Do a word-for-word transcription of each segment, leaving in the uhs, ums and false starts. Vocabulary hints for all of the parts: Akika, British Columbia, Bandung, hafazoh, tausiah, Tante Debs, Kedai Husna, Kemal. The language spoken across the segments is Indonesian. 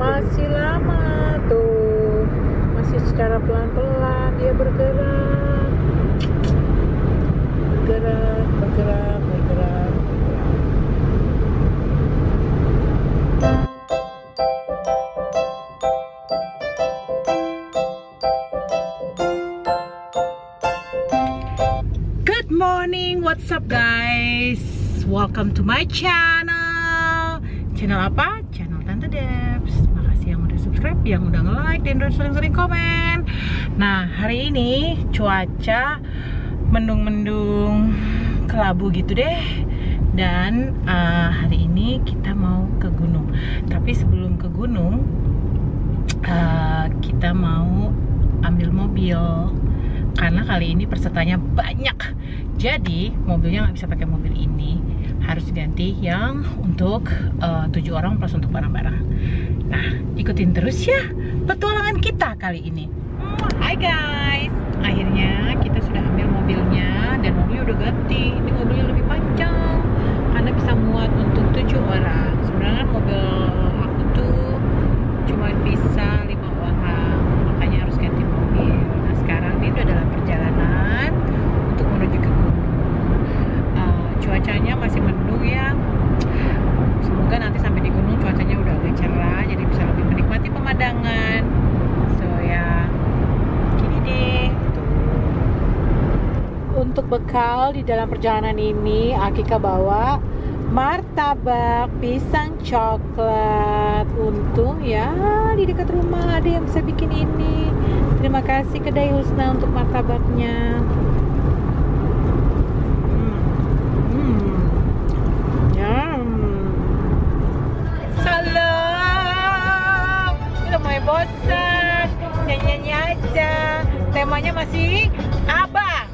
masih lama tuh, masih secara pelan-pelan dia bergerak, bergerak, bergerak, bergerak. Good morning, what's up guys? Welcome to my channel. Channel apa? Channel Tante Debs. Yang udah subscribe, yang udah nge-like, dan udah sering-sering komen. Nah, hari ini cuaca mendung-mendung kelabu gitu deh. Dan uh, hari ini kita mau ke gunung. Tapi sebelum ke gunung, uh, kita mau ambil mobil. Karena kali ini pesertanya banyak, jadi mobilnya nggak bisa pakai mobil ini, harus diganti yang untuk tujuh orang plus untuk barang-barang. Nah, ikutin terus ya petualangan kita kali ini. Hai guys, akhirnya kita sudah ambil mobilnya dan mobilnya udah ganti. Ini mobilnya lebih panjang karena bisa muat untuk tujuh orang. Sebenarnya mobil aku tuh cuma bisa lima orang, makanya harus ganti mobil. Nah, sekarang ini udah dalam perjalanan untuk menuju ke gunung. Uh, cuacanya masih mendung ya. Semoga nanti sampai di gunung cuacanya udah agak cerah, jadi bisa lebih menikmati pemandangan. So ya, gini deh. Untuk bekal di dalam perjalanan ini, Akika bawa martabak pisang coklat. Untung ya di dekat rumah ada yang bisa bikin ini. Terima kasih Kedai Husna untuk martabaknya. Bosan nyanyi-nyanyi aja, temanya masih apa?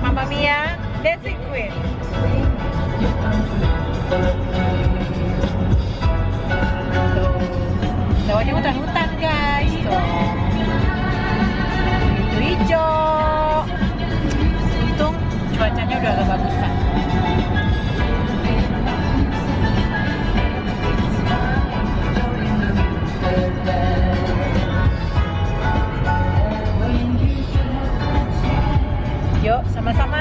Mamma Mia Dancing Queen. Lewatnya hutan-hutan guys, hijau-hijau. Untung cuacanya udah agak bagusan. Yuk, sama-sama.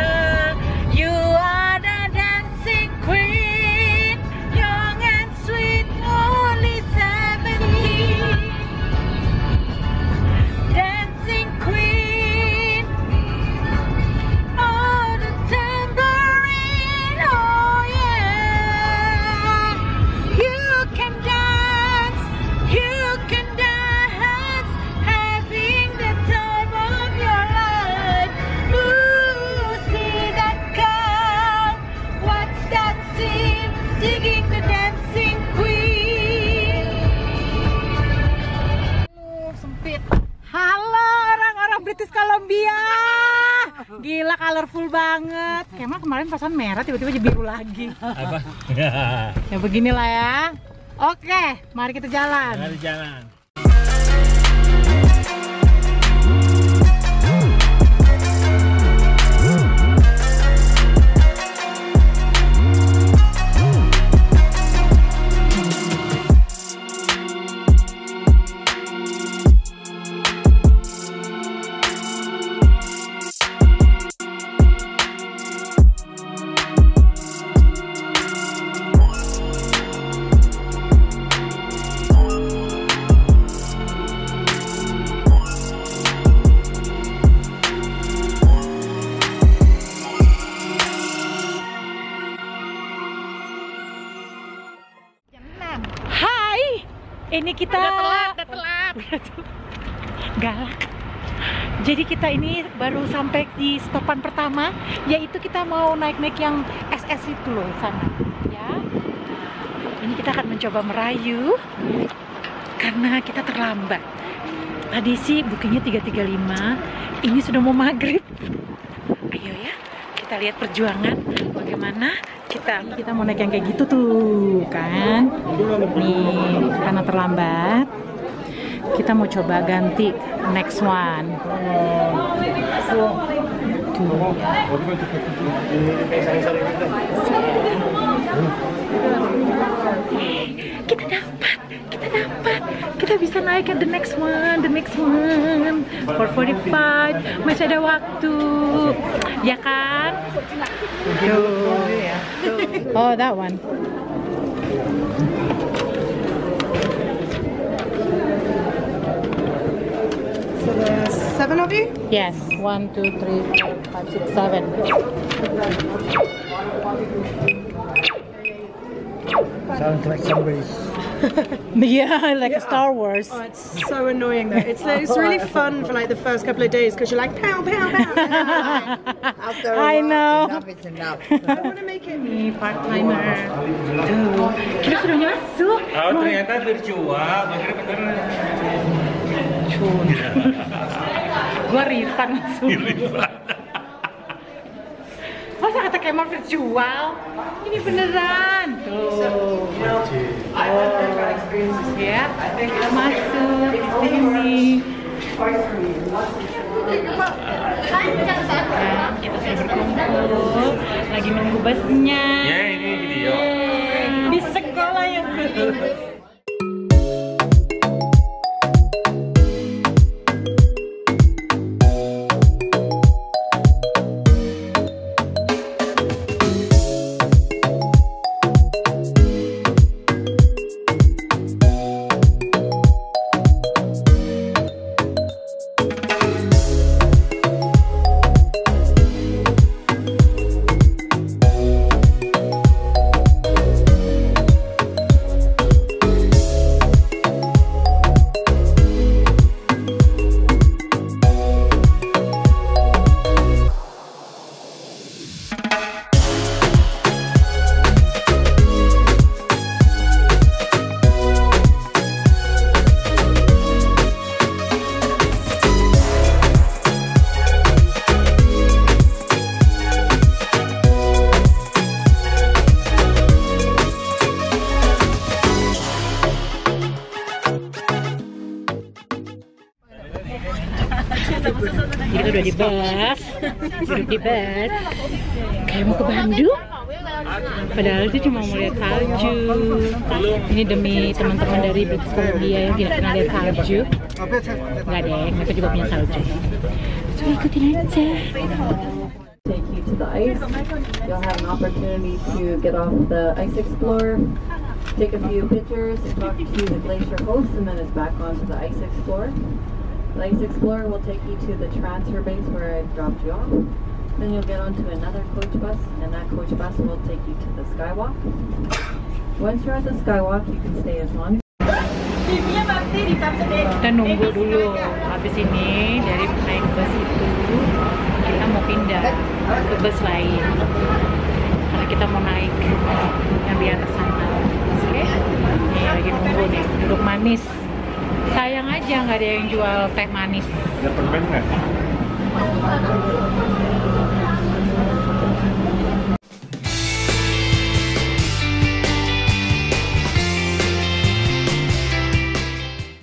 You are the dancing queen, young and sweet, only seventeen. Dancing queen, oh the tambourine, oh yeah. You can dance, you can dance, having the time of your life. Ooh. Digging the dancing queen. Halo, sempit. Halo orang-orang British Columbia. Gila, colorful banget. Kemal kemarin pasan merah, tiba-tiba jadi biru lagi. Apa? Ya beginilah ya. Oke, mari kita jalan. Mari jalan. Ini kita udah telat, udah telat. Galak. Jadi kita ini baru sampai di stopan pertama, yaitu kita mau naik-naik yang S S itu loh sana, ya. Ini kita akan mencoba merayu karena kita terlambat. Tadi sih bookingnya tiga tiga lima, ini sudah mau maghrib. Ayo ya, kita lihat perjuangan bagaimana. Kita kita mau naik yang kayak gitu tuh kan nih, karena terlambat kita mau coba ganti next one tuh. Kita dapat, kita dapat. kita bisa naik ke the next one, the next one four forty-five, masih ada waktu, ya kan? Tuh, ya. Oh, that one. So there's seven of you? Yes. One, two, three, four, five, six, seven. Sounds like somebody's... yeah, like yeah. Star Wars. Oh, it's so annoying though. It's, it's really fun for like the first couple of days because you're like, pow, pow, pow. After a I while, know. Enough is enough. I want to make it me part-timer. Tuh, kita suruhnya masuk. Oh, ternyata terjual. Makanya beneran. Gua refund langsung. Masa kata Kemal virtual? Ini beneran. Tuh. Oh. Ya, masuk sini. Nah, kita sudah berkumpul. Lagi nunggu busnya. Ya, ini video. Di sekolah yang betul. Kita udah di bus, duduk di bus, kayak mau ke Bandung. Padahal itu cuma mau lihat salju. Ini demi teman-teman dari British Columbia yang tidak pernah lihat salju. Enggak deh, mereka juga punya salju. So, ikutin aja. Take you to the ice. You'll have an opportunity to get off the Ice Explorer, take a few pictures, talk to the glacier host, and then it's back onto the Ice Explorer. The Ice Explorer will take you to the transfer base where I dropped you off. Then you'll get onto another coach bus, and that coach bus will take you to the Skywalk. Once you're at the Skywalk, you can stay as long. Kita nunggu dulu. Habis ini dari naik bus itu kita mau pindah ke bus lain karena kita mau naik yang di atas sana. Oke? Ini lagi nunggu nih. Duduk manis. Sayang aja nggak ada yang jual teh manis. Ada permen nggak?